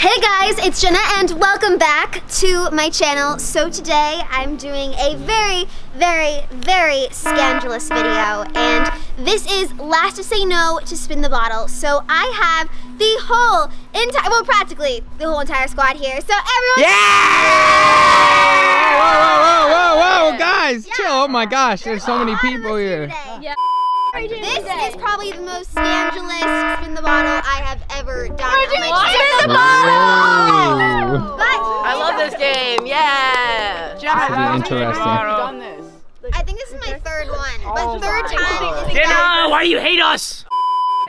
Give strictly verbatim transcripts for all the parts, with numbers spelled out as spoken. Hey guys, it's Jenna and welcome back to my channel. So today I'm doing a very, very, very scandalous video, and this is last to say no to spin the bottle. So I have the whole entire, well practically the whole entire squad here. So everyone- Yeah! Whoa, whoa, whoa, whoa, whoa, guys, yeah. Chill. Oh my gosh, there's, there's so many people here. Yeah. This is probably the most scandalous spin the bottle I have ever done. We're doing spin the bottle! But I love this game, yeah! Jenna, this is interesting. I think this is my third one, but third time is Jenna, why do you hate us?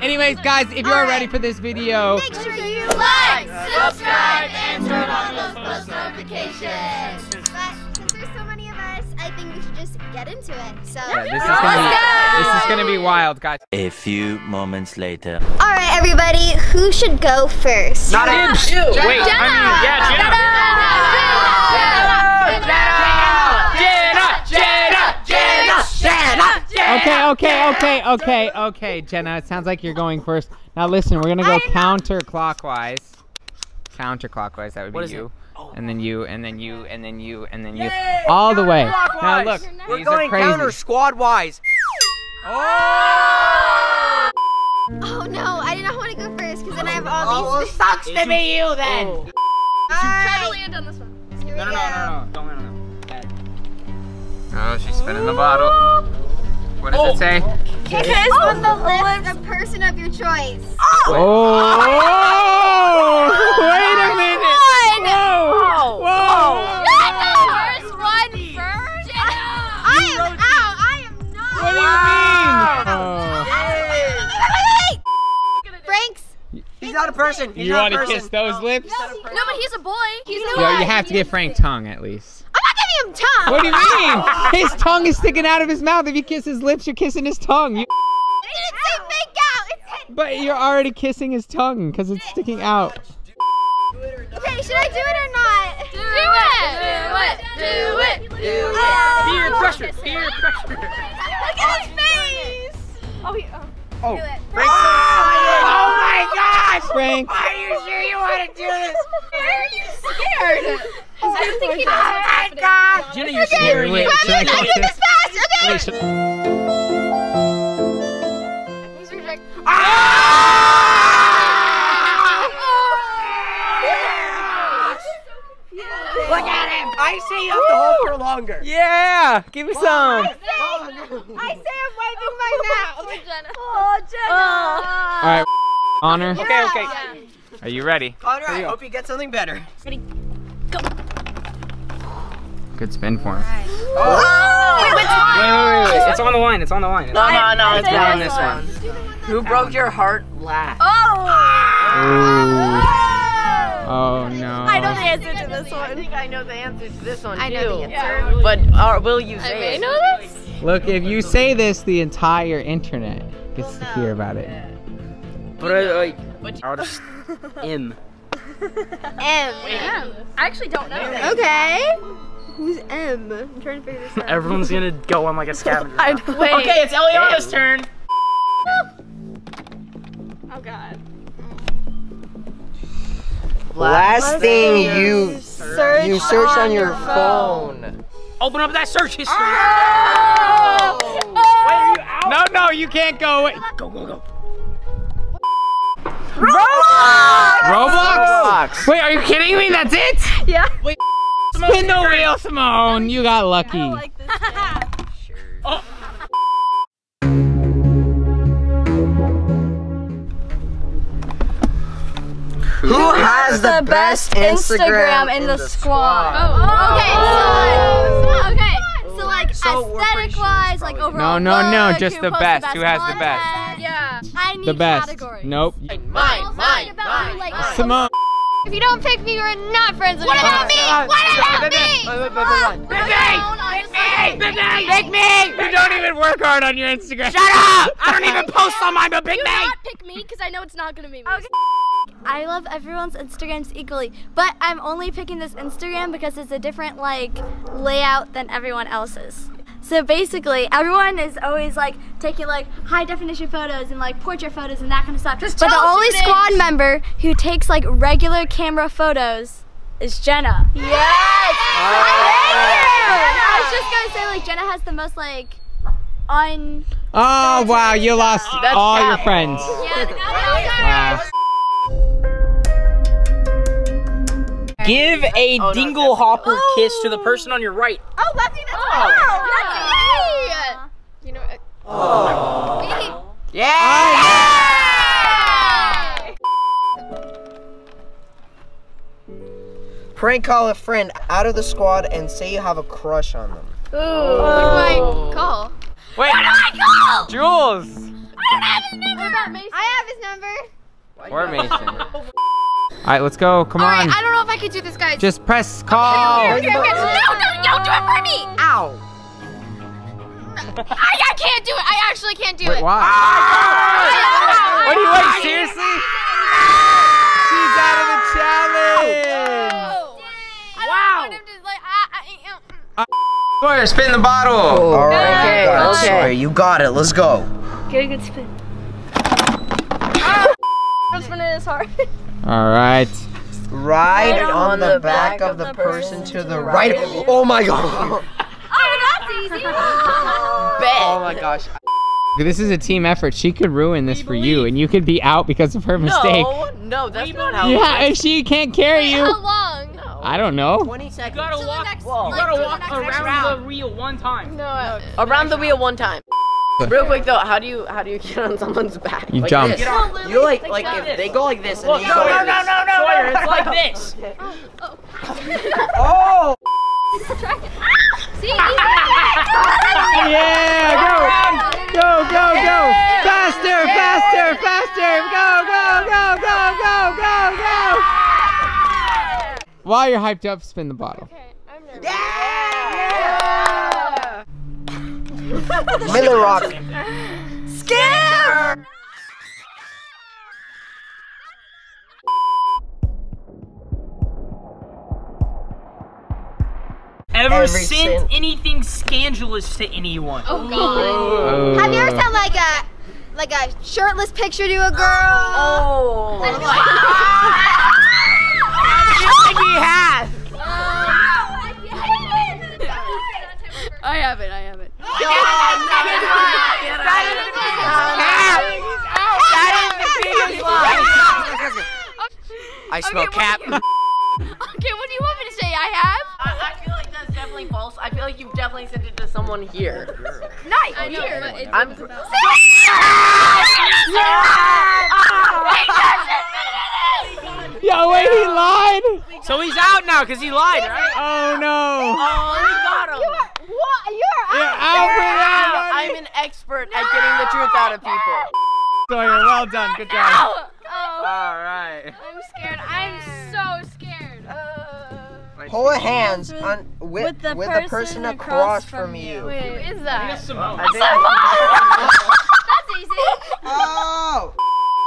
Anyways, guys, if you're ready for this video, make sure you like, subscribe, and turn on those post notifications. But since there's so many of us, I think we should just get into it. So let's go! This is gonna be wild, guys. A few moments later. All right, everybody, who should go first? Not him. Wait, Jenna. I mean, yeah, Jenna. Jenna. Jenna. Jenna. Jenna. Jenna. Okay, okay, okay, okay, okay, Jenna. It sounds like you're going first. Now listen, we're gonna go counterclockwise. Counterclockwise. That would be you. And then you, and then you, and then you, and then you, all the way. Now look, we're going counter squad-wise. Oh! Oh no, I did not want to go first because then I have all these. Oh, sucks to be you then. Oh. Try to land on this one. Here no, we no, go. no, no, no, don't land on that. Oh, she's spinning the bottle. What does oh. it say? Kick this oh. on the lips of a person of your choice. Oh! Oh! oh. Wait a minute! One. Whoa! Whoa! Oh. First one first. I am out. I am not. What do you mean? He's not a person. He's you want to kiss those lips? No, no, but he's a boy. He's a boy. Yo, you have to give Frank tongue at least. I'm not giving him tongue. What do you mean? His tongue is sticking out of his mouth. If you kiss his lips, you're kissing his tongue. You didn't say make out. It said but you're already kissing his tongue because it's sticking out. Okay, should I do it or not? Do, do it. it. Do it. Do it. Do it. Oh. Fear pressure. Fear pressure. Look at his face. Oh, he. Oh. Oh. Do it. Frank's oh. Frank. Are you sure you want to do this? Why are you scared? I don't think he does. Oh my God! Jenna, you're scared. Wait, should I do this fast? Okay. He's rejected. Ah! Look at him. I say you have to hold for longer. Yeah, give me some. I say I'm wiping my mouth. Oh, Jenna. Oh, Jenna. All right. Honor. Okay, okay. Yeah. Are you ready? Honor, I hope you get something better. Ready? Go. Good spin for him. Right. Oh. Wait, wait, wait, wait. It's on the line. It's on the line. It's no, no, no. It's on this one. one. Who broke your heart last? Oh. Oh. Oh no. I know the answer to this one. I think I know the answer to this one too. I know the answer. But uh, will you say it? I know this. Look, if you say this, the entire internet gets well, no. to hear about it. Yeah. But I, like, I'll just M. M. Wait, M. I actually don't know. Okay. Who's M? I'm trying to figure this out. Everyone's gonna go on like a scavenger. I know. Wait. Okay, it's Eliana's turn. Oh God. Last thing you search you search on, on your phone. phone. Open up that search history. Oh! Oh! Wait, are you out? No, no, you can't go. Wait. Go, go, go. Roblox! Roblox! Roblox! Wait, are you kidding me? That's it? Yeah. Wait, spin the wheel, Simone. You got lucky. I don't like this game. Sure. Oh. Who has the best Instagram, Instagram in the, the squad? Oh, oh. Okay. Oh. Okay. Oh. So like so aesthetic-wise, like overall. No, no, no. Look, just the best. the best. Who has content? the best? I need the best. categories. Nope. Mine, mine, mine, mine. Simone. If you don't pick me, you're not friends with me. What about me? What about me? Pick me! Pick me! You don't even work hard on your Instagram. Shut up! I don't even post on mine, but pick me! Do not pick me, because I know it's not going to be me. I love everyone's Instagrams equally, but I'm only picking this Instagram because it's a different like layout than everyone else's. So basically, everyone is always like taking like high definition photos and like portrait photos and that kind of stuff. Just but the only squad is. member who takes like regular camera photos is Jenna. Yes! I was just gonna say like Jenna has the most like un. Oh wow! You lost That's all bad. your friends. Yeah. No, wow. Give a oh, dingle no, hopper oh. kiss to the person on your right. Oh, lefty, that's oh. oh. That's me! Yeah. You know what? Oh. oh. Yeah! Yeah! Prank call a friend out of the squad and say you have a crush on them. Ooh. Oh. What do I call? Wait. What do I call? Jules! I don't have his number! What about Mason? I have his number. Or Mason. All right, let's go. Come All on. Right, I don't know if I could do this, guys. Just press call. Okay, here, here, here, here. No, no, no, do it for me. Ow. I, I can't do it. I actually can't do Wait, it. Why? Oh, what do you like? Seriously? She's out of the challenge. Wow. I don't want him to, like, I, I, uh, uh, spin the bottle. Oh, all right. No, okay. Sorry, you got it. Let's go. Get a good spin. Ah. I'm spinning this hard. All right. Ride right on, on the, the back, back of the, of the person, person to the right. right. Oh my god. Oh, that's easy. Oh my gosh. This is a team effort. She could ruin this we for believe. you, and you could be out because of her no, mistake. No, no, that's we not how. Yeah, if she can't carry Wait, you. How long? No. I don't know. twenty seconds. You gotta walk. Next, well, you gotta walk the around round. the wheel one time. No, uh, around the wheel one time. Real quick though, how do you how do you get on someone's back? You like jump. This. You like like, like if this. they go like this and well, then you no, go like no, this. No no no Sawyer, no! It's like this. Oh! See? Yeah! Go! Go go go! Faster faster faster! Go go go go go go go! While you're hyped up, spin the bottle. Okay, I'm nervous. Yeah! Miller Rock. Scam! Ever, Ever sent sin. anything scandalous to anyone? Oh god. Oh. Have you ever sent like a like a shirtless picture to a girl? Oh. Like, you think he has? Oh, I haven't, I haven't. Yo, that is the I smell cap. Okay, what do you want me to say? I have? I, I feel like that's definitely false. I feel like you've definitely sent it to someone here. Nice. I here. Know, but it's I'm. Pr Yo, wait, he lied. So he's out now because he lied, right? Oh no. Oh. I'm an expert no! at getting the truth out of people. Sawyer, well done. Good job. No! Oh. All right. I'm scared. I'm so scared. Uh, Hold hands with, on with, with, the, with person the person across, across from, from you. you. Wait, who is that? Simone. Simone. That's easy. Oh.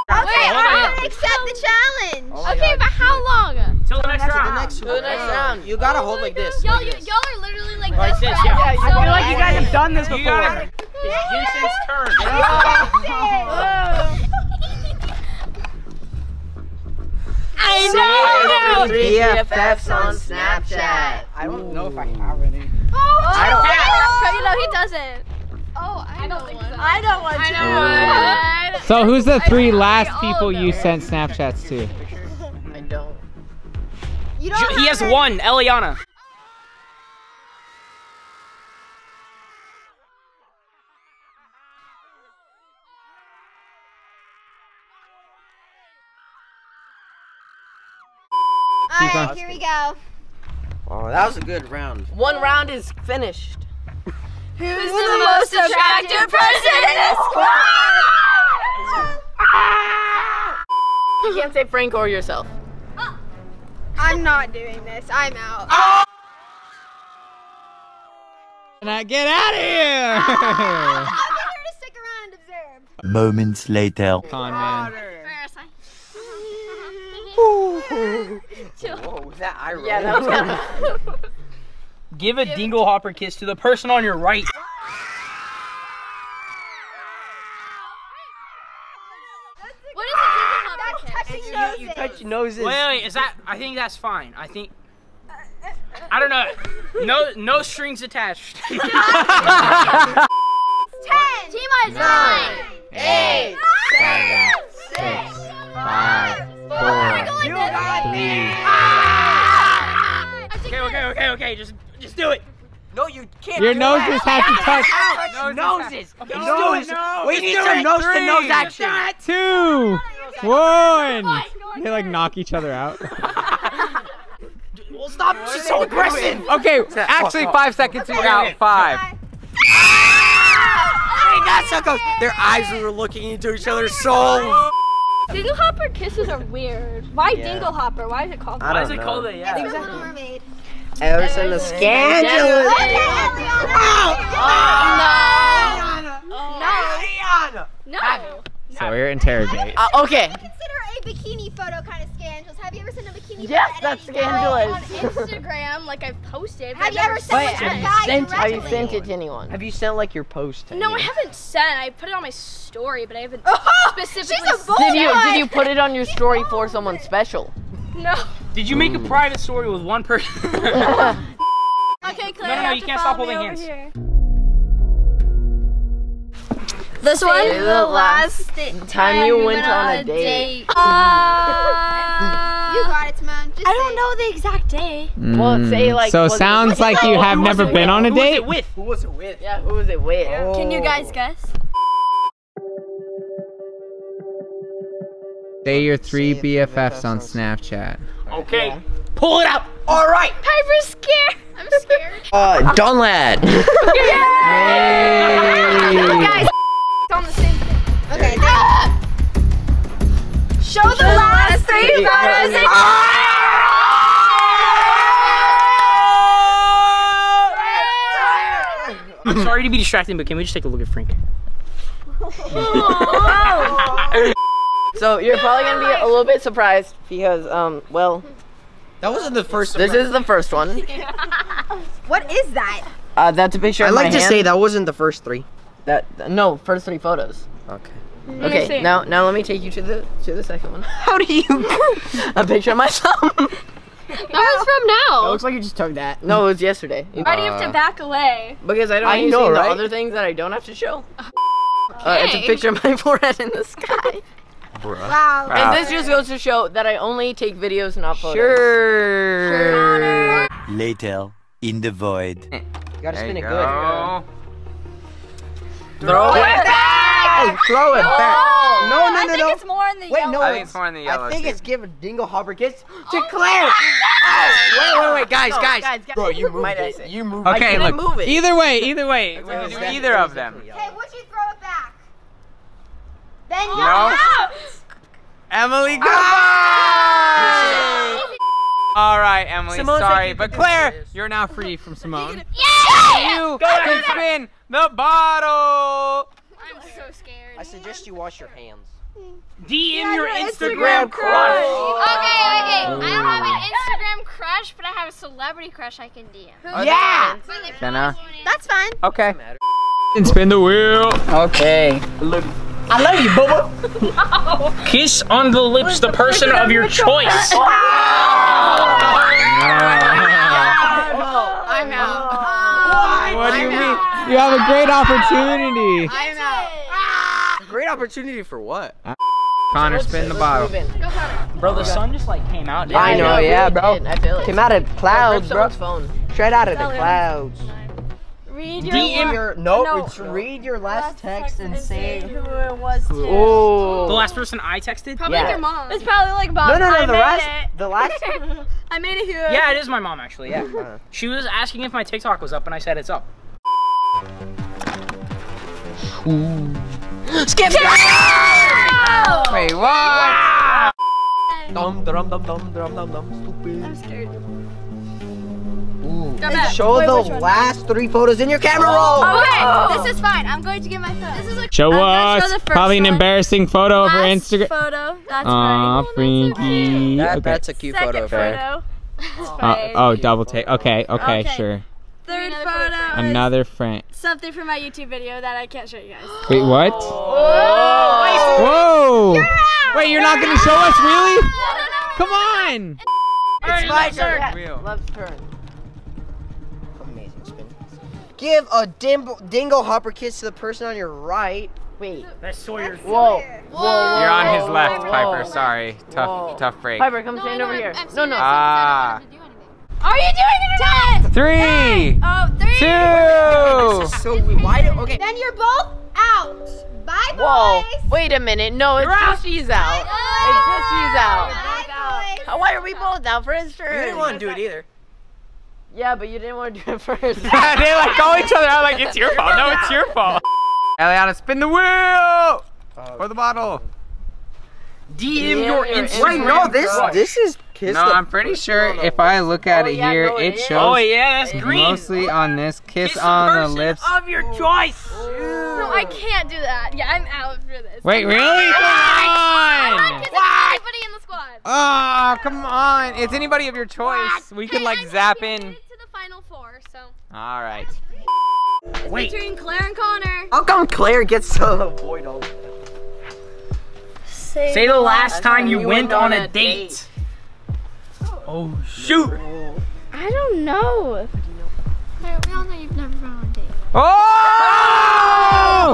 Okay, okay I don't accept so the challenge. Oh okay, God. but how long? Till the next round. The next, the next round. You gotta oh hold like this. Y'all like are literally like, like this. this yeah. Yeah, so I feel like you guys have done this before. Gotta, it's Jason's turn. Oh. I know. B F Fs on Snapchat. I don't know if I have any. Oh, I don't. I don't. You know he doesn't. Oh, I, I don't think so. I don't want to. I know one. So who's the three last people you sent Snapchats to? I don't. You don't. He has one, Eliana. All right, here we go. Oh, that was a good round. One round is finished. Who's the, the most attractive, attractive person in this squad? You can't say Frank or yourself. Oh. I'm not doing this. I'm out. Oh. Can I get out of here? I'm here to stick around and observe. Moments later. Con man. Whoa, was that eye roll? Yeah, that was kind of. Give a dingle hopper kiss to the person on your right. touch noses. Wait, wait, is that? I think that's fine. I think. I don't know. No, no strings attached. ten. T-minus nine. Eight. Seven. Six. Five. Four. You got me. Okay, okay, okay, okay. Just, just do it. No, you can't. Your noses have to touch. Noses. Noses. We need some nose to nose action. Two. One. They like knock each other out. Well, stop. She's so aggressive. Okay, actually, five seconds is out. Five. They got so close. Their eyes were looking into each other so. Dinglehopper kisses are weird. Why yeah. Dinglehopper? Why is it called that? Why is it called that? Yeah. It's exactly. Little Mermaid. Everson the Scandalous. Okay, Eliana. Oh, oh, no. Eliana. No. Eliana. No. So we're interrogating. Uh, okay. I consider a bikini photo kind of scandalous. Have you ever seen a bikini yes, photo? Yes, that's scandalous. On Instagram, like I've posted. Have I've you ever sent it to a guy sent, Have you sent it to anyone? Have you sent like your post to No, anyone? I haven't sent. I put it on my story, but I haven't oh, specifically sent did you, did you put it on your story for someone special? No. Did you make a private story with one person? Okay, Claire, no, no, no, you can't stop holding hands. Here. This Say one? The last time, time you went, went on, on a date. date. Uh, you got it, Simone. Just I don't know the exact day. Mm. Well, say like. So sounds like you have never been on a date? Who was it with? Who was it with? Yeah, who was it with? Oh. Can you guys guess? Say your three B F Fs on Snapchat. Okay, yeah. Pull it out. All right. Piper's scared. I'm scared. Uh, Donlad. Yay! Yay! Guys, it's on the same thing. Okay. Show the last three photos in order. I'm sorry to be distracting, but can we just take a look at Frank? So you're probably gonna be a little bit surprised because, um, well, that wasn't the first. Surprise. This is the first one. What is that? Uh, that's a picture. I like to hand. say that wasn't the first three. That th no, first three photos. Okay. Okay. Now, now let me take you to the to the second one. How do you? A picture of my thumb. That was from now. It looks like you just took that. No, it was yesterday. Why uh, do you have to back away? Because I don't. I know, right? The other things that I don't have to show. Okay. Uh, it's a picture of my forehead in the sky. Bruh. Wow. And this just goes to show that I only take videos, not photos. Sure. sure. Later, in the void. You gotta there spin you it go. good. Throw, Throw it back! back. Throw it no. back! No, no, no, no. I think no. it's more in the wait, yellow. No, I think it's more in the yellow. I think too. it's give a Dinglehopper kiss to oh. Claire. Oh, wait, wait, wait, guys, no, guys, guys, guys. Bro, you moved it. it. You moved okay, it. Okay, look. Move it. Either way, either way. We can do either of them. Okay, would you throw it back? Then you no. out. Emily, go! Oh. All right, Emily, Simone's sorry, but Claire, you're now free from Simone. Yeah! You go can spin the bottle. I'm so scared. I suggest you wash your hands. D M yeah, your Instagram, Instagram crush. Okay, okay. I don't have an Instagram crush, but I have a celebrity crush I can D M. Who yeah. Jenna. That's fine. Okay. And spin the wheel. Okay. Look. I love you, Bubba. Oh. Kiss on the lips the person of your choice. Oh. Oh. I'm out. Oh. What do you I'm mean? Out. You have a great opportunity. I'm out. Great opportunity for what? Connor, spin the bottle. Go, Connor. Bro, the sun just like came out. Didn't I know, I know yeah, bro. It I feel it. Came out of clouds, bro. Phone. Straight out of the clouds. Read your, D M your no, no. It's read your last, last text, text and say who it was to. Ooh. The last person I texted? Probably yeah. your mom. It's probably like mom. No, no, no, I the last, it. the last. I made it here. Yeah, it is my mom actually, yeah. Uh. She was asking if my TikTok was up and I said it's up. Ooh. Skip! Yeah! Wait, what? Wow. Dum, dum, dum, dum, dum, dum, dum, stupid. I'm scared. Show Wait, the last three photos in your camera roll. Okay, oh. This is fine. I'm going to get my phone. This is a show us. Show the first Probably one. an embarrassing photo last over Instagram. Photo. That's Aww, right. Freaky. That, okay. That's a cute Second photo. photo. Uh, oh, double take. Okay, okay, okay, sure. Third photo. Another friend. Something from my YouTube video that I can't show you guys. Wait, what? Whoa! Whoa. Whoa. You're out. Wait, you're, you're not going to show us, really? No, no, no. Come on! It's my turn! Love's turn. Amazing spin. Give a dingle hopper kiss to the person on your right. Wait. That's Sawyer. Whoa. Whoa. Whoa. You're on his left, Whoa. Piper. Sorry. Tough Whoa. tough break. Piper, come no, stand no, over I'm, here. I'm no, no. Ah. Uh, Are you doing it or not? Three. Nine. Oh, three. Two. This is so weird. Why do, okay. Then you're both out. Bye, boys. Whoa. Wait a minute. No, it's just she's out. Bye, it's just she's out. Bye, Why are we both out for his turn? You didn't want to do it either. Yeah, but you didn't want to do it first. They like call each other out like, it's your fault. No, it's your fault. Eliana, spin the wheel! Uh, or the bottle. D M your Instagram. Wait, no, this this is Kiss No, I'm pretty sure if list. I look at oh, it yeah, here, no, it, it shows oh, yeah, that's green. mostly on this. Kiss, Kiss on the, the lips. of your choice. Ooh. Ooh. No, I can't do that. Yeah, I'm out for this. Wait, really? Come on! What? Anybody in the squad. Oh, come on. It's anybody of your choice. What? We could, like, I zap in. Made it to the final four, so. All right. It's Wait. between Claire and Connor. How come Claire gets to avoid all of them? Say, Say the last time you went, went on a date. date. Oh, oh, shoot. I don't know. Claire, we all know you've never been on a date. Oh!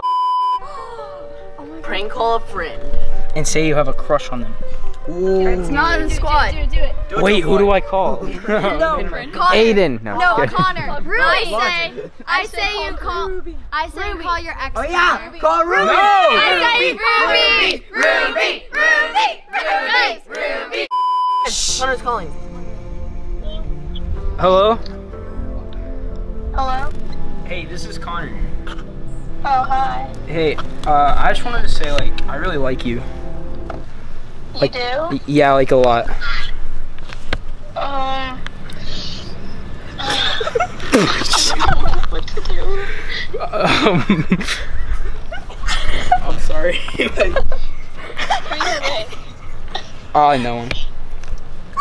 Oh my God. Prank call a friend. And say you have a crush on them. Ooh. It's not in the squad. Do it, do it, do it. Wait, who do I call? no, Aiden. No, no Connor. Ruby. Say, I say you call. Ruby. I say Ruby. you call your ex. Oh yeah, Ruby. call Ruby. No. I say Ruby. Ruby. Ruby. Ruby. Ruby. Ruby. Ruby. Connor's calling. Hello. Hello. Hey, this is Connor. Oh hi. Hey, uh, I just wanted to say, like, I really like you. Like, you do? Yeah, like a lot. Um. Uh, what to do? Um. I'm sorry. Oh, I know him.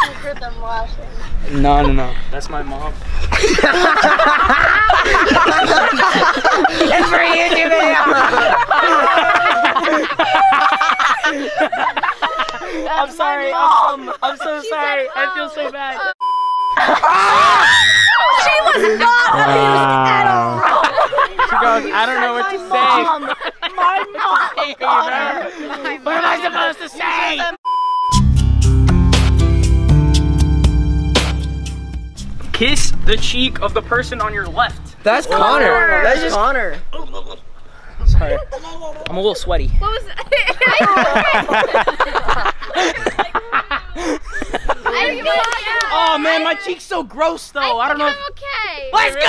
I heard them laughing. No, no, no. That's my mom. That's for you, Jimmy. I'm sorry. Mom. I'm so, I'm so sorry. I feel so bad. She was not amused at all. She goes, I don't know what to say. My mom. Hey, my mom. What am I supposed to say? Kiss the cheek of the person on your left. That's Whoa. Connor. That's just Connor. Sorry. I'm a little sweaty. What was that? Oh man, my cheek's so gross though. I, I don't know. I'm okay. Let's go!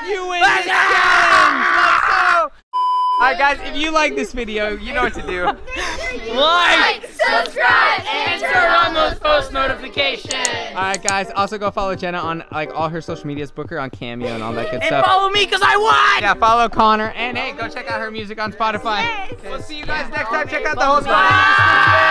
Connor, you win this challenge. Alright guys, if you like this video, you know what to do. Like, subscribe, and turn on those post notifications. Alright guys, also go follow Jenna on like all her social medias, book her on Cameo and all that good and stuff. And follow me because I won! Yeah, follow Connor, and hey, go check out her music on Spotify. Yes. We'll see you guys next time. Check out the whole squad.